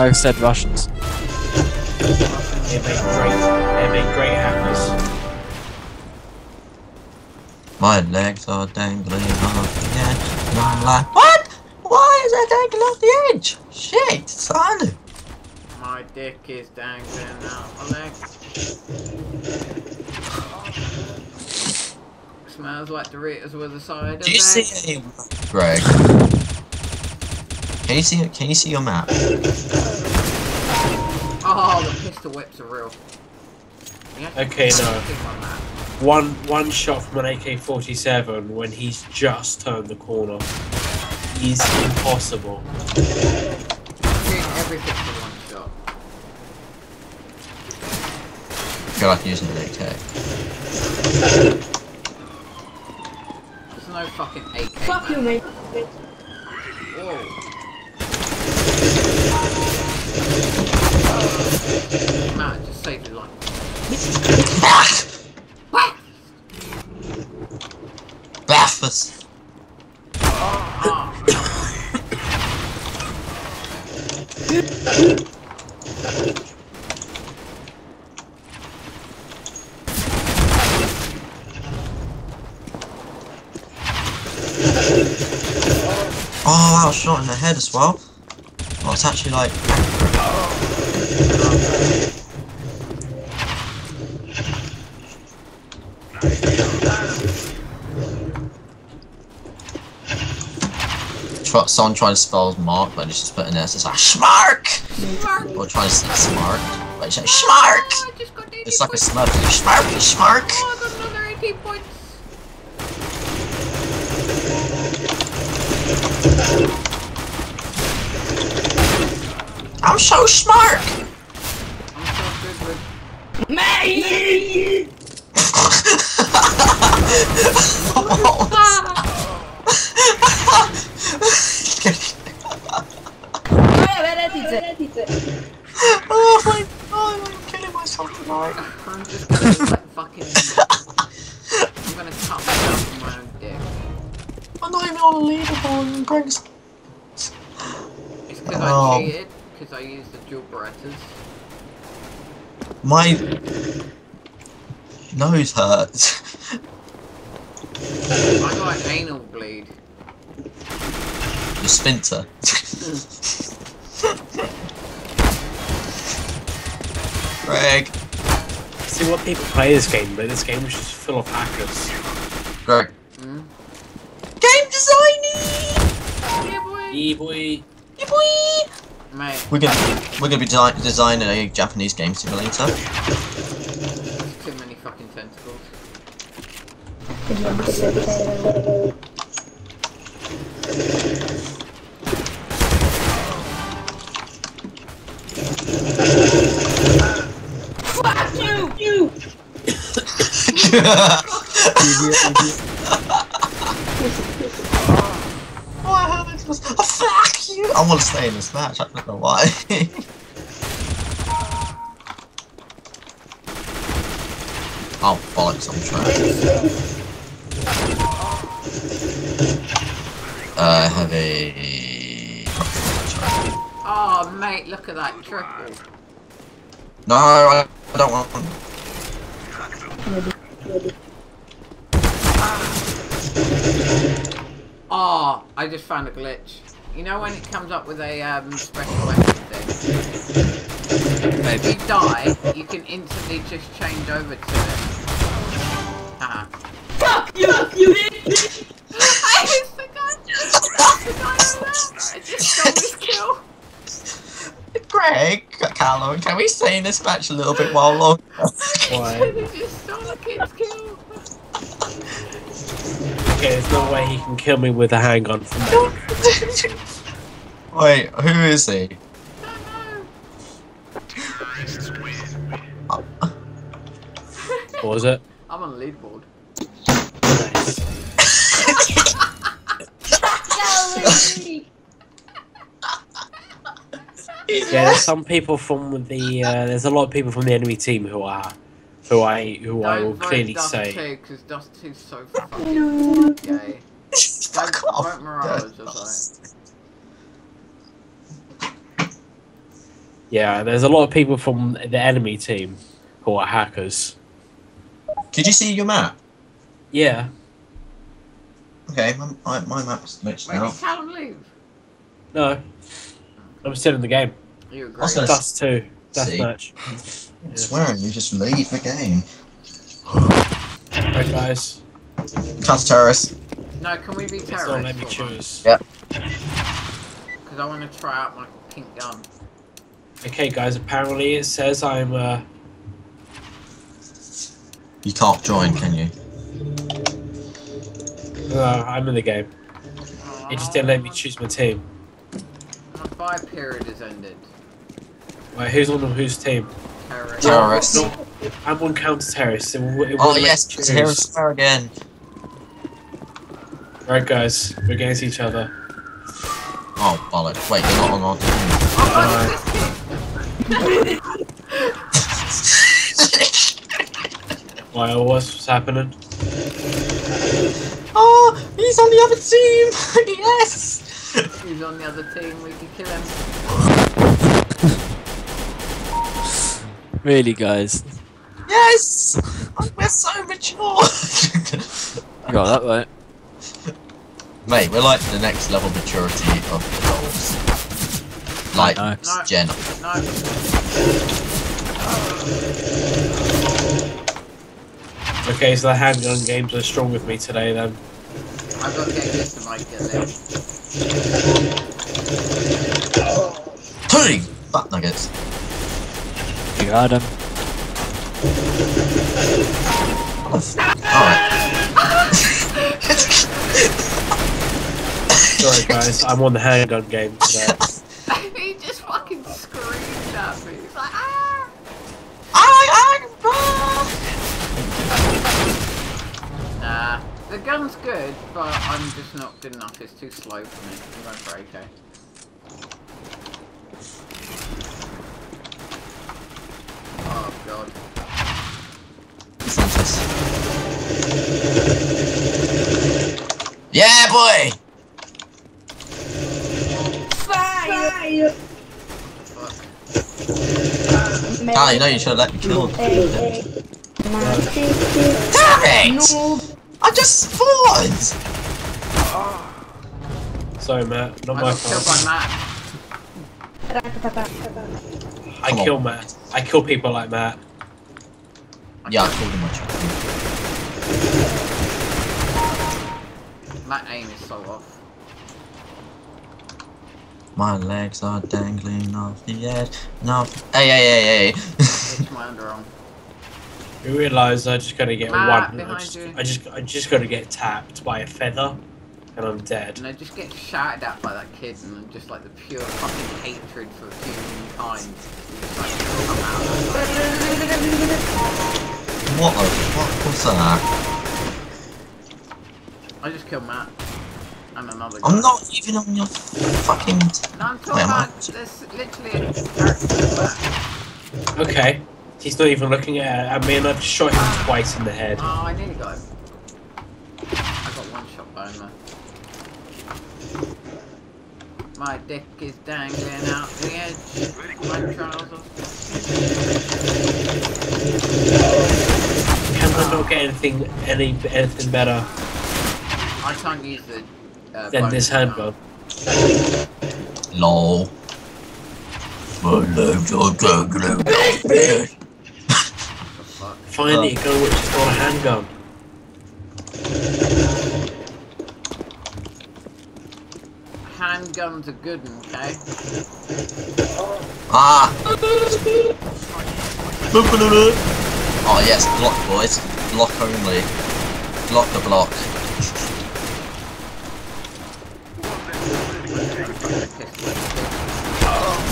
I said Russians. They make great hackers. My legs are dangling off the edge. My life. What? Why is that dangling off the edge? Shit, son. My dick is dangling out my legs. Smells like Doritos with a side of. Do you see any, Greg? Can you see your map? Oh, the pistol whips are real. Okay, no. One shot from an AK-47 when he's just turned the corner is impossible. I'm doing everything for one shot. I feel like using an AK. There's no fucking AK. Fuck you, mate. Whoa. Matt, just saved your life. Baffus. Oh, I was shot in the head as well. Oh, it's actually like. Someone trying to spell mark, but it's just put in there, so it's like SHMARK! Schmark. Or trying to say SMARK, but it's like SHMARK! Oh, it's like points. A smurf, SHMARK, SHMARK! Oh, I got another 18 points! I'm so SMARK! I'm so Oh my god, I'm killing myself tonight. I'm just gonna fucking. I'm gonna cut myself in my own dick. I'm not even on a leaderboard and Greg's. It's because I cheated, because I used the dual Berettas. My nose hurts. I got an anal bleed. Your spinter. Greg. See what people play this game, but this game is just full of hackers. Greg. Mm? Game designy! Yeah, boy. Yeah, boy. Mate. We're gonna be designing a Japanese game simulator. There's too many fucking tentacles. Oh, fuck you! I want to stay in this match, I don't know why. Oh, bollocks, I'm trying. I have a... Oh, mate, look at that triple. No, I don't want one. Oh, I just found a glitch. You know when it comes up with a special weapon thing? Maybe. If you die, you can instantly just change over to it. Ah. Fuck you! Fuck you! I just forgot! I just got this kill! Greg, Callum, can we stay in this match a little bit while longer? Why? They just stole the kid's kill. Okay, there's no way he can kill me with a handgun from that. Wait, who is he? I don't know. What was it? I'm on the lead board. Nice. Yeah, there's some people from the. There's a lot of people from the enemy team who I will clearly Dust say. Two, cause Dust 2's so fucking gay. Fuck off. Don't Mirage, Yeah, there's a lot of people from the enemy team who are hackers. Did you see your map? Yeah. Okay, my map's mixed now. Where did Callum leave? No. I'm still in the game. You're great. That's two. That's much. I'm swearing you just leave the game. Alright, guys. That's terrorists. No, can we be terrorists? Don't let me choose. Yep. Because I want to try out my pink gun. Okay, guys, apparently it says I'm, You can't join, can you? No, I'm in the game. It just didn't let me choose my team. My fire period is ended. Wait, who's on whose team? Terrorists. I'm on counter-terrorists. Oh, yes, terrorists are again. Right, guys, we're against each other. Oh, bollocks. Wait, you're not on our team. Why, what's happening? Oh, he's on the other team! Yes! He's on the other team, we can kill him. Really, guys? Yes! Oh, we're so mature! You got that right. Mate, we're like the next level maturity of adults. Like, no. Jenna. No. Okay, so the handgun games are strong with me today then. I've got to get this to Mike in there. Hey! Fat nuggets. You got him. Alright. Sorry guys, I'm on the handgun game today. He just fucking screamed at me. He's like, ah! Nah, the gun's good, but I'm just not good enough. It's too slow for me. I'm going for AK. Oh god. Yeah, boy. Fire! Ah, you know you should have let me kill him. Damn it! No. I just spawned! Sorry, Matt. Not my fault. I got killed by Matt. I kill Matt. I kill people like Matt. Yeah, I killed him much. Matt aim is so off. My legs are dangling off the edge. No. Hey, hey, hey, hey. It's my underarm. You realise I just gotta get one. I just gotta get tapped by a feather, and I'm dead. And I just get shouted at by that kid, and I'm just like the pure fucking hatred for humankind. What a fuck was that? I just killed Matt. And another guy. I'm not even on your fucking. No, I'm talking about. There's literally a character. Okay. He's not even looking at me, and I've shot him twice in the head. Oh, I nearly got him. I got one shot by him. My dick is dangling out the edge. My trousers. Can I not get anything better? I can't use the. Then this handgun. Lol. My legs are dangling. Finally, a gun which is not a handgun. Handguns are good, okay? Ah! Oh yes, block boys. Block only. Block the block.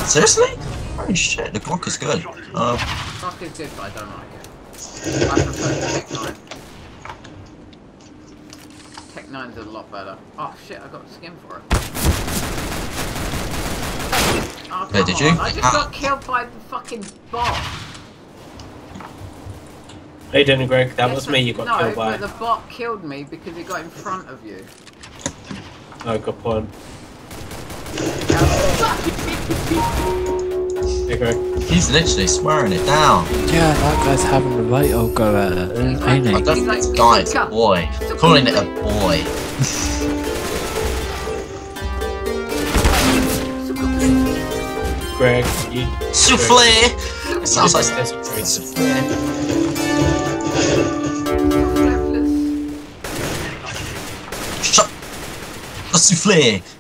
Seriously? Holy shit, the Glock is good. Glock is good, but I don't like it. I prefer the Tech-9. Tech-9's a lot better. Oh shit, I got a skin for it. Oh, wait, did you? I just got killed by the fucking bot. Hey, Denny Greg, that was me you got killed by. No, but the bot killed me because he got in front of you. Oh, good point. Okay. He's literally swearing it down. Yeah, that guy's having a right old go at it, ain't he? That guy's a boy. Calling it a boy. Greg, you... Soufflé! It sounds like soufflé. Shut the soufflé!